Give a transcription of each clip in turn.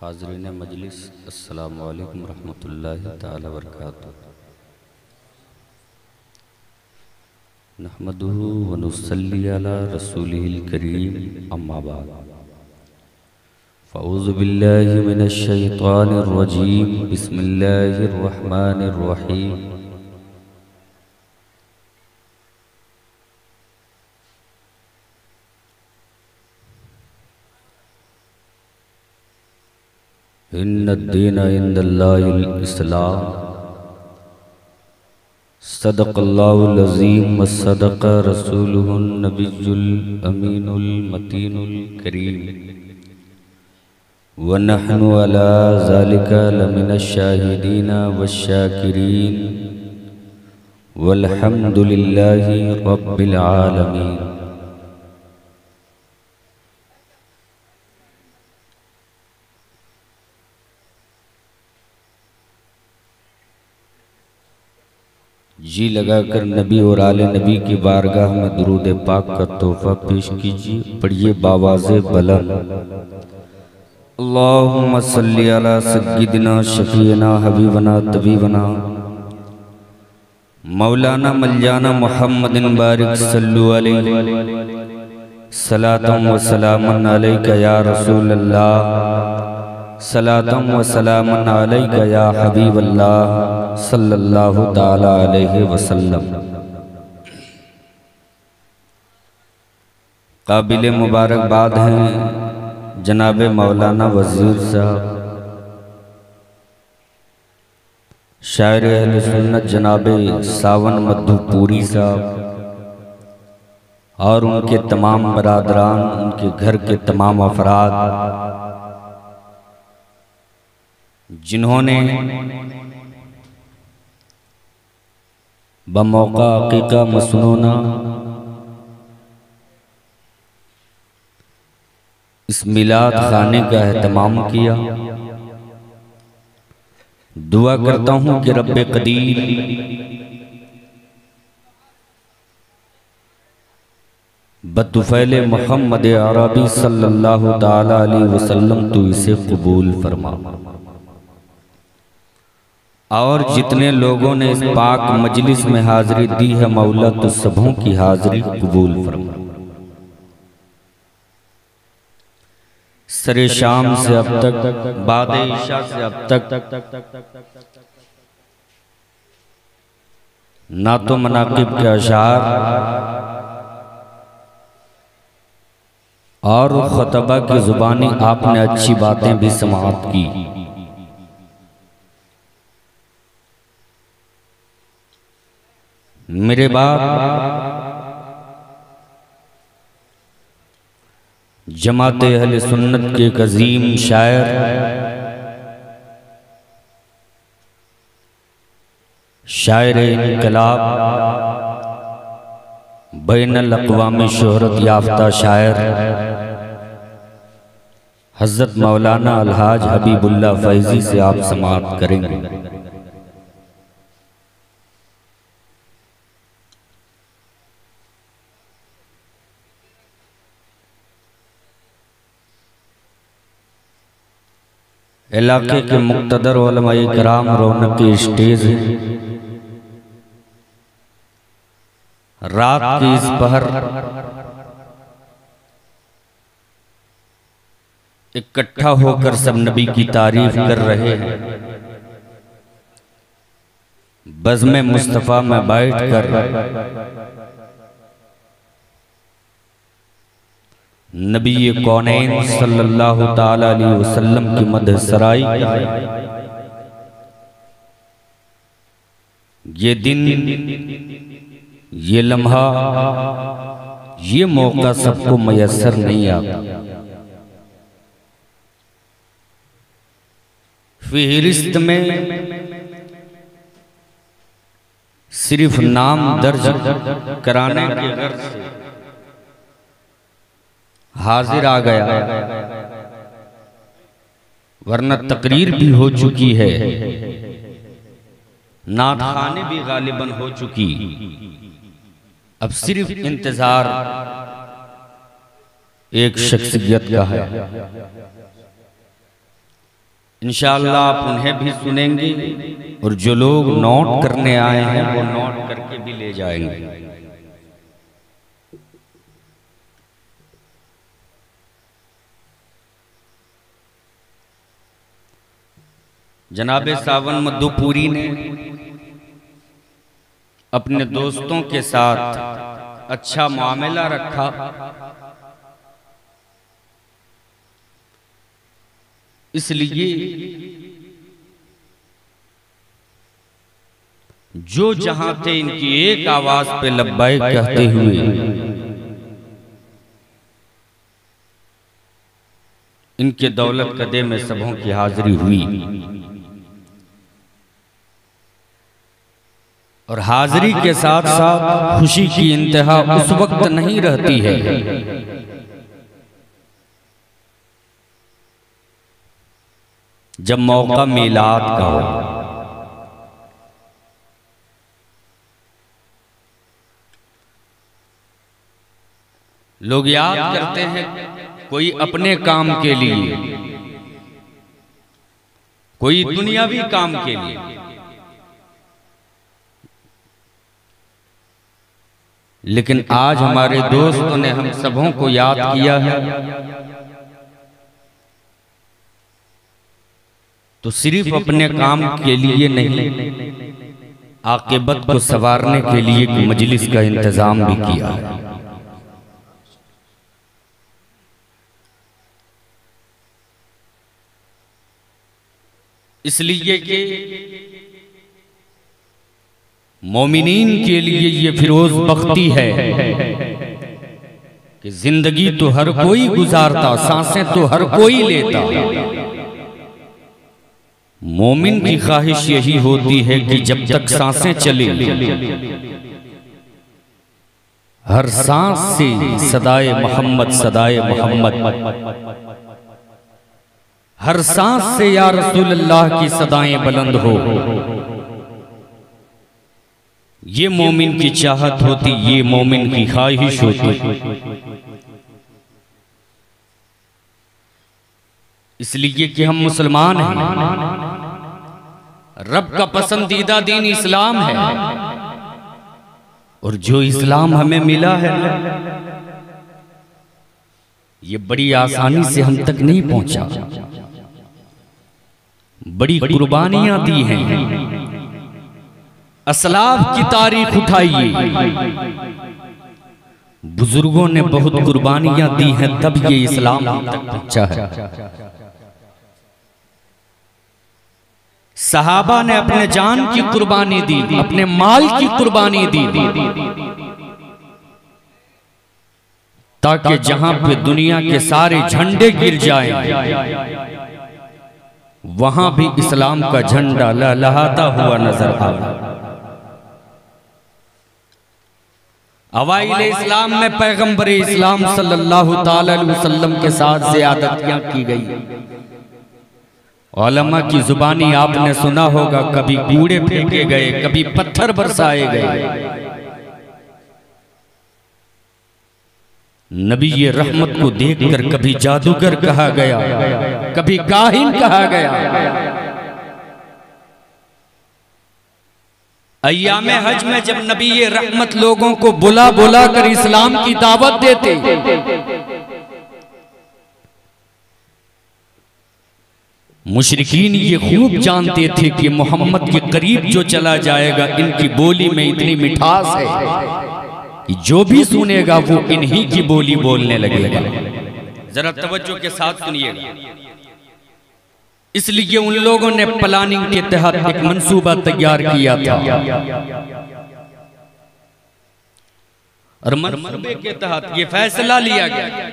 हाज़रीन मजलिस अस्सलामु अलैकुम रहमतुल्लाहि ताला वबरकातुह। नहमदुहु व नुसल्ली अला रसूलिहिल करीम, अम्मा बाद। फ़ऊज़ु बिल्लाहि मिनश शैतानिर रजीम, बिस्मिल्लाहिर रहमानिर रहीम। इन्नद्दीना इंदल्लाहिल इस्लाम, सदक़ल्लाहुल अज़ीम व सदक़ रसूलुहुन नबियुल अमीनुल मतीनुल करीम, व नहनु अला ज़ालिका लमिनश शाहिदीना वश्शाकिरीन, वल्हम्दुलिल्लाहि रब्बिल आलमीन। जी लगाकर नबी और आले नबी की बारगाह में दुरूद पाक का तोहफा पेश कीजिए। पढ़िए बावाज़े बुलंद, अल्लाहुम्मा सल्ली अला सय्यिदिना शफीना हबीबना तबीबना मौलाना मलजाना मुहम्मदिन बारिक सल्लु अलैहि सलातम व सलामन अलैका या रसूलल्लाह, सलातम व सलामन अलैका या हबीबल्लाह सल्लल्लाहु ताला अलैहि वसल्लम। काबिल मुबारकबाद हैं जनाब मौलाना वज़ीर साहब, शायर अहले सुन्नत जनाब सावन मधुपुरी साहब और उनके तमाम बरादरान, उनके घर के तमाम अफराद, जिन्होंने बमौका अकीक़ा मसनूना इस मिलाद खाने का एहतमाम किया। दुआ करता हूँ कि रब्बे क़दीर बतुफ़ैल मोहम्मद अरबी सल्लल्लाहु ताला अलैहि वसल्लम तो इसे कबूल फरमा, और जितने लोगों ने इस पाक मजलिस में हाज़री दी है मौला तो सबों की हाज़री कबूल फरमा। सरे शाम से अब तक, बाद ईशा से अब तक नातो मनाकिब के अशार और ख़ुतबा की ज़ुबानी आपने अच्छी बातें भी समाअत की। मेरे बाप जमात अहले सुन्नत के एक अजीम शायर, शायर इनकलाब, बैनुल अक़वाम शोहरत याफ्ता शायर हज़रत मौलाना अलहाज हबीबुल्लाह फैज़ी से आप समाअत करेंगे। इलाके के मुक़्तदर उलमाए कराम रौनक की स्टेज है। रात की इस पहर इकट्ठा होकर सब नबी की तारीफ कर रहे हैं। बज़्म मुस्तफ़ा में बैठकर नबी कौनैन सल्लल्लाहु ताला अलैहि वसल्लम की मदहसराई। ये दिन, ये लम्हा, ये मौका सबको मयसर नहीं आता। फिहरिस्त में सिर्फ नाम दर्ज कराने के गर्ज से हाजिर आ गया, वरना तकरीर भी हो चुकी है, नात खाने भी गालिबन हो चुकी। अब सिर्फ इंतजार एक शख्सियत का है, इंशाअल्लाह आप उन्हें भी सुनेंगे और जो लोग नोट करने आए हैं वो नोट करके भी ले जाएंगे। जनाबे सावन मधुपुरी ने अपने दोस्तों के साथ अच्छा मामला रखा। इसलिए जो जहां थे इनकी एक आवाज पे लब्बैक कहते हुए इनके दौलत कदे में सबों की हाजिरी हुई और हाजिरी के साथ साथ खुशी की इंतहा उस वक्त नहीं रहती है जब मौका मिलाद का हो। लोग याद करते हैं कोई अपने काम के लिए, कोई दुनियावी काम के लिए, लेकिन आज हमारे दोस्तों ने हम सबों को याद किया है तो सिर्फ अपने काम के लिए नहीं, आकिबत को संवारने के लिए एक मजलिस का इंतजाम भी किया है। इसलिए कि मोमिनीन के लिए ये फिरोज बख्ती है कि जिंदगी तो हर कोई गुजारता, सांसें तो हर कोई लेता, मोमिन की ख्वाहिश यही होती है कि जब तक सांसें चले हर सांस से सदाए मोहम्मद, सदाए मोहम्मद, हर सांस से या रसूल अल्लाह की सदाएं बुलंद हो। ये मोमिन की चाहत होती, ये मोमिन की ख्वाहिश होती। इसलिए कि हम मुसलमान हैं, रब का पसंदीदा दीन इस्लाम है और जो इस्लाम हमें मिला है ये बड़ी आसानी से हम तक नहीं पहुंचा, बड़ी कुर्बानियां दी हैं, असलाफ की तारीख उठाइए, बुजुर्गों ने बहुत कुर्बानियां दी हैं तब ये इस्लाम तक पहुंचा है। सहाबा ने अपने जान की कुर्बानी दी, अपने माल की कुर्बानी दी ताकि जहां पे दुनिया के सारे झंडे गिर जाएं वहां भी इस्लाम का झंडा लहलहाता हुआ नजर आए। अवाइल इस्लाम में पैगंबर इस्लाम सल्लल्लाहु ताला अलैहि वसल्लम के साथ ज़ियादतियां की गई। उलमा की जुबानी आपने सुना होगा, कभी कूड़े फेंके गए, कभी पत्थर बरसाए गए। नबी ये रहमत को देखकर कभी जादूगर कहा गया, कभी काहिन कहा गया। अय्यामे हज में जब नबी ये रहमत लोगों को बुला बुला कर इस्लाम की दावत देते मुशरिकीन ये खूब जानते थे कि मोहम्मद के करीब जो चला जाएगा इनकी बोली में इतनी मिठास है कि जो भी सुनेगा वो इन्हीं की बोली बोलने लगेगा। जरा तवज्जो के साथ सुनिएगा। इसलिए उन लोगों ने प्लानिंग के तहत एक मंसूबा तैयार किया था और मंसूबे के तहत ये फैसला लिया गया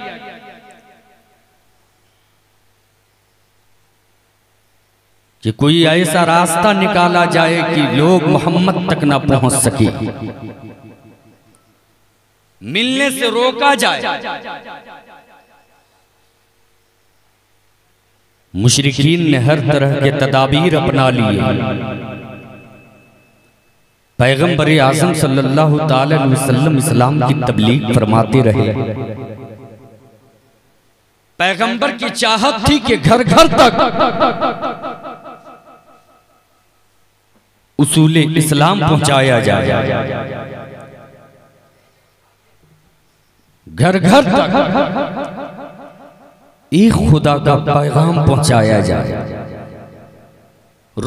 कि कोई ऐसा रास्ता निकाला जाए कि लोग मोहम्मद तक ना पहुंच सके, मिलने से रोका जाए। मुशरिकीन ने हर तरह के तदाबीर अपना लिए। पैगंबर आजम सल्लल्लाहु ताला अलैहि वसल्लम इस्लाम की तबलीग फरमाते रहे। पैगंबर की चाहत थी कि घर घर तक उसूले इस्लाम पहुंचाया जाए, घर घर तक एक खुदा का पैगाम पहुंचाया जाए।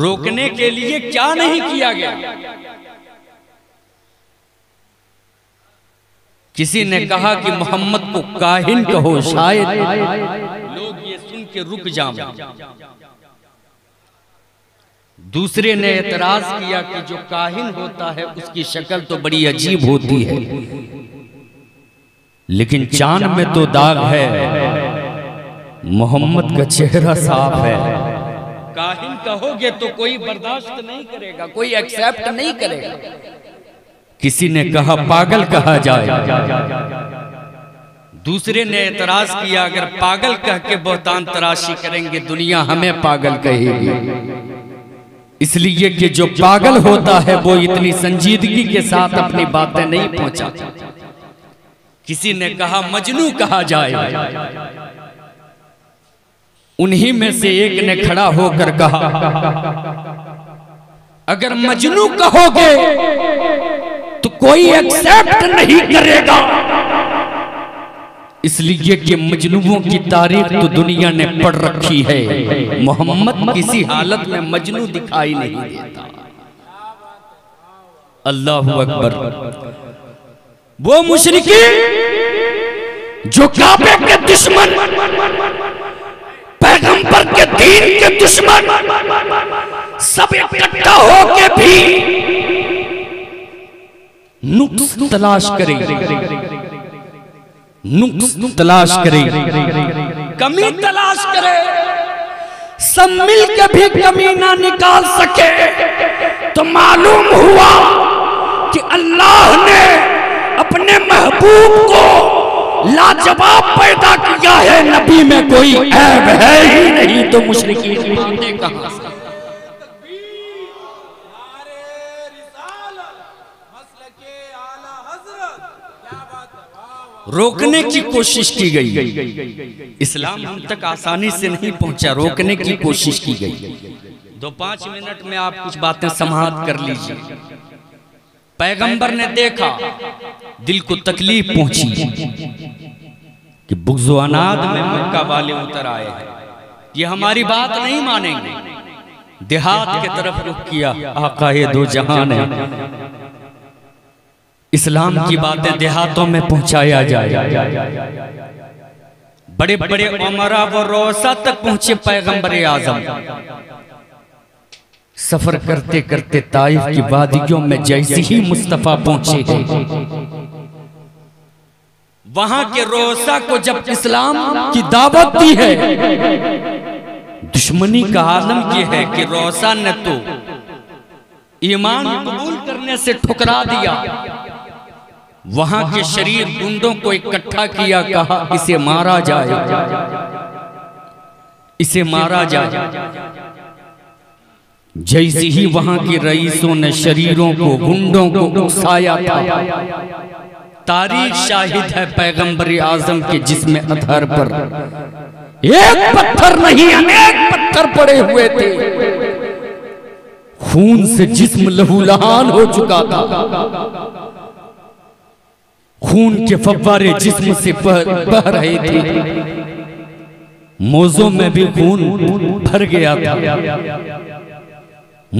रोकने के लिए क्या नहीं किया गया। किसी ने कहा कि मोहम्मद को काहिन कहो, शायद लोग ये सुन के रुक जाएं। दूसरे ने एतराज किया कि जो काहिन होता है उसकी शक्ल तो बड़ी अजीब होती है, लेकिन चांद में तो दाग है, मोहम्मद का चेहरा साफ है। काहिन कहोगे तो कोई बर्दाश्त नहीं करेगा, कोई एक्सेप्ट नहीं करेगा। किसी ने कहा पागल कहा जाए, दूसरे ने एतराज किया अगर पागल कह के बहतान तराशी करेंगे दुनिया हमें पागल कहेगी, इसलिए कि जो पागल होता है वो इतनी संजीदगी के साथ अपनी बातें नहीं पहुंचाता। किसी ने कहा मजनू कहा जाए। उन्हीं में से एक ने खड़ा होकर कहा अगर मजनू कहोगे तो कोई एक्सेप्ट नहीं करेगा, इसलिए कि मजनुओं की तारीफ तो दुनिया ने पढ़ रखी है। मोहम्मद किसी हालत में मजनू दिखाई नहीं देता। अल्लाह अकबर। वो मुशरिकी जो काबे के दुश्मन, पैगंबर के दीन के दुश्मन, सब इकट्ठा होके भी नुक्स तलाश करें, नुक्स तलाश करें, कमी तलाश करें, सब मिल के भी कमी ना निकाल सके, तो मालूम हुआ कि अल्लाह ने अपने महबूब को लाजवाब पैदा किया है। नबी में कोई ऐब है ही नहीं, तो मुशरिकीन कहां से। रोकने की कोशिश की गई, इस्लाम हम तक आसानी से नहीं पहुंचा, रोकने की कोशिश की गई। 2-5 मिनट में आप कुछ बातें समाप्त कर लीजिए। पैगंबर ने देखा दिल को तकलीफ पहुंची कि बुग़्ज़ व अनाद में मक्का वाले उतर आए हैं, ये हमारी बात नहीं मानेंगे। देहात के तरफ रुख किया। आकाए दो जहान है, इस्लाम की बातें देहातों में पहुंचाया जाए। बड़े बड़े उमरा व रौसा तक पहुंचे पैगंबर आजम। सफर करते करते ताइफ की वादियों में जैसे ही मुस्तफा पहुंचे, वहां के रोसा को जब इस्लाम की दावत दी है, दुश्मनी का आलम यह है कि रोसा ने तो ईमान कबूल करने से ठुकरा दिया। वहां के शरीर गुंडों को इकट्ठा किया, कहा इसे मारा जाए, इसे मारा जाए। जैसे ही वहां के रईसों ने शरीरों को, गुंडों को उकसाया था, तारीख शाहिद है पैगंबर आजम के जिसमें अधर पर एक पत्थर नहीं अनेक पत्थर पड़े हुए थे। खून से जिस्म लहूलहान हो चुका था, खून के फव्वारे जिस्म से बह रहे थे, मोजों में भी खून भर गया था।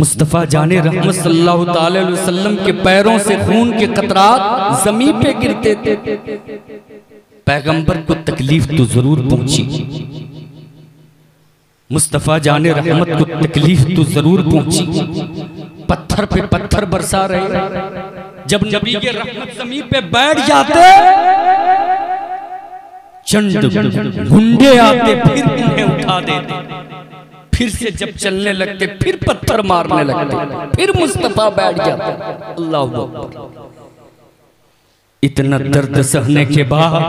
मुस्तफ़ा जाने रहमत सल्लल्लाहु अलैहि वसल्लम के पैरों से खून के कतरात जमीन पे गिरते थे। पैगंबर को तकलीफ तो जरूर पहुंची, मुस्तफ़ा जाने रहमत को तकलीफ तो जरूर पहुंची। पत्थर पे पत्थर बरसा रहे। जब नबी के रहमत जमीन पे बैठ जाते, चंद गुंडे आते, फिर उन्हें उठा देते, फिर से जब चलने लगते फिर पत्थर मारने लगते, फिर मुस्तफा बैठ जाता। अल्लाह हू अकबर। इतना दर्द सहने के बाद,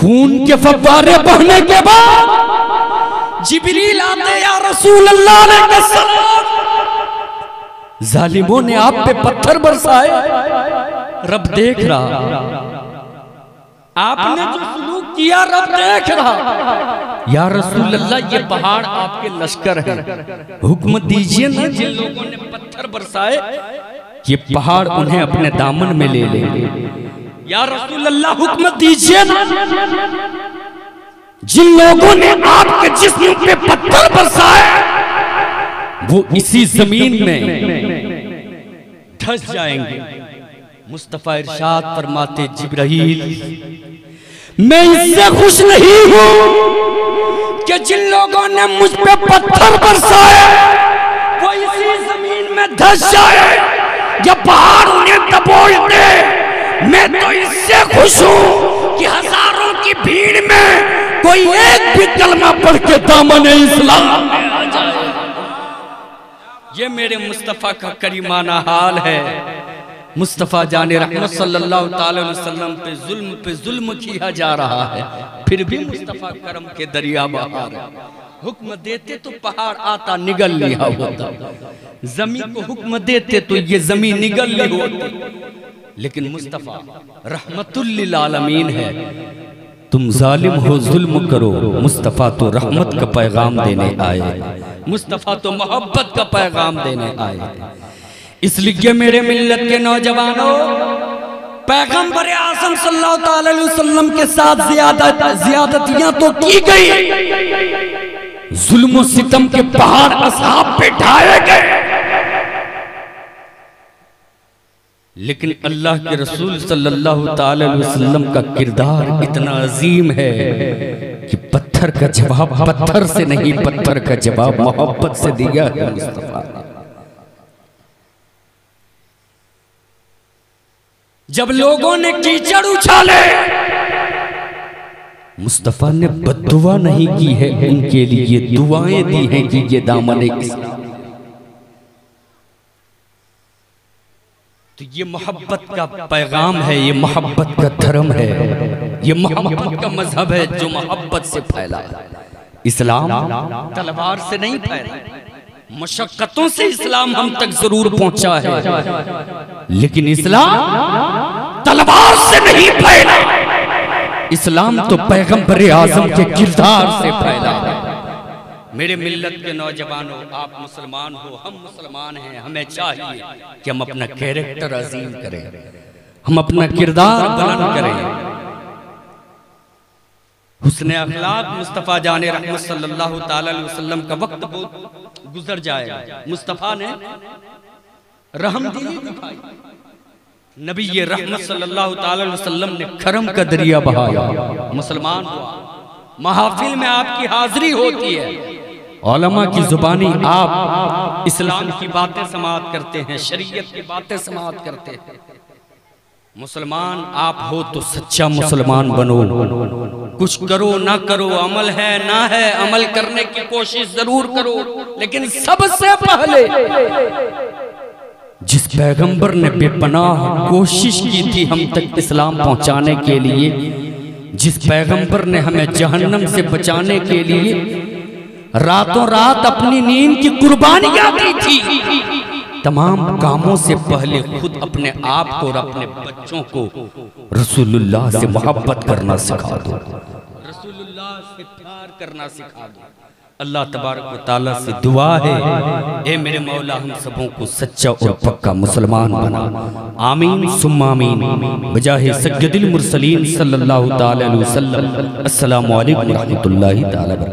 खून के फव्वारे बहने के बाद, जिब्रील आते, या रसूल अल्लाह अलैहि जालिमों ने आप पे पत्थर बरसाए, रब देख रहा। आपने जो सलूक किया रब देख रहा। या रसूल अल्लाह, ये पहाड़ आपके लश्कर है, हुक्म दीजिए ना जिन लोगों ने पत्थर बरसाए ये पहाड़ उन्हें अपने दामन में ले ले। या रसूल अल्लाह, हुक्म दीजिए ना जिन लोगों ने आपके जिस्म पे पत्थर बरसाए वो इसी जमीन में धस जाएंगे। मुस्तफा इरशाद फरमाते, जिब्राहील मैं इससे खुश नहीं हूँ कि जिन लोगों ने मुझ पे पत्थर बरसाए वो इसी जमीन में धस जाए या पहाड़ उन्हें दबोच दे। मैं तो इससे खुश हूँ कि हजारों की भीड़ में कोई एक भी कलमा पढ़ के दामन इस्लाम में आ जाए। ये मेरे मुस्तफा का करीमाना हाल है। मुस्तफ़ा जाने रहमत सल्लल्लाहु अलैहि वसल्लम पे जुल्म किया जा रहा है, फिर भी मुस्तफ़ा करम के दरिया बहार है। हुक्म देते तो पहाड़ आता निगल लिया होता, जमीन को हुक्म देते तो ये जमीन निगल ली होती, लेकिन मुस्तफ़ा रहमतुल लिल आलमीन है। तुम जालिम हो जुल्म करो, मुस्तफ़ा तो रहमत का पैगाम देने आए, मुस्तफ़ा तो मोहब्बत का पैगाम देने आए। इसलिए मेरे मिल्लत के नौजवानों, पैगंबर आज़म सल्लल्लाहु अलैहि वसल्लम के साथ ज्यादतियां तो की गई, जुल्म सितम के पहाड़ असहाब पे ढाए गए, लेकिन अल्लाह के रसूल सल्लल्लाहु अलैहि वसल्लम का किरदार इतना अजीम है कि पत्थर का जवाब पत्थर से नहीं, पत्थर का जवाब मोहब्बत से दिया है मुस्तफा ने। जब लोगों ने कीचड़ उछाले, मुस्तफा ने बद्दुआ नहीं की है, उनके लिए दुआएं दी हैं कि ये दामन इस्लाम। तो ये मोहब्बत का पैगाम है, ये मोहब्बत का धर्म है, ये मोहब्बत का मजहब है जो मोहब्बत से फैला। इस्लाम तलवार से नहीं फैला, मशक्कतों से इस्लाम हम तक जरूर पहुंचा है, लेकिन इस्लाम तलवार से नहीं फैला। इस्लाम तो पैगंबर आजम के किरदार से फैला। मेरे मिल्लत के नौजवानों, आप मुसलमान हो, हम मुसलमान हैं, हमें चाहिए कि हम अपना कैरेक्टर अजीम करें, हम अपना किरदार बुलंद करें। हुस्ने अखलाक मुस्तफ़ा जाने रहमत सल्लल्लाहु अलैहि वसल्लम का वक्त गुजर जाएगा। मुस्तफ़ा ने रहम दिखाई, नबी ये रहमत सल्लल्लाहु अलैहि वसल्लम ने करम का दरिया बहाया। मुसलमान महाफिल में आपकी हाजिरी होती है, उलमा की जुबानी आप इस्लाम की बातें समाअत करते हैं, शरीयत की बातें समाअत करते हैं। मुसलमान आप हो तो सच्चा मुसलमान बनो, कुछ करो ना करो, अमल है ना है, अमल करने की कोशिश जरूर करो, लेकिन सबसे पहले जिस पैगंबर ने बेपनाह कोशिश की थी हम तक इस्लाम पहुंचाने के लिए, जिस पैगंबर ने हमें जहन्नम से बचाने के लिए रातों रात अपनी नींद की कुर्बानियां दी थी, तमाम कामों से पहले खुद अपने आप को और अपने बच्चों को रसूलुल्लाह से मोहब्बत करना सिखा दो, रसूलुल्लाह से प्यार करना सिखा दो। अल्लाह तबारक व तआला से दुआ है, ए मेरे मौला हम सबों को सच्चा और पक्का मुसलमान बना। आमीन सुम्मा आमीन बजाहे सय्यदुल मुरसलीन सल्लल्लाहु अलैहि वसल्लम। अस्सलामु अलैकुम व रहमतुल्लाहि तआला।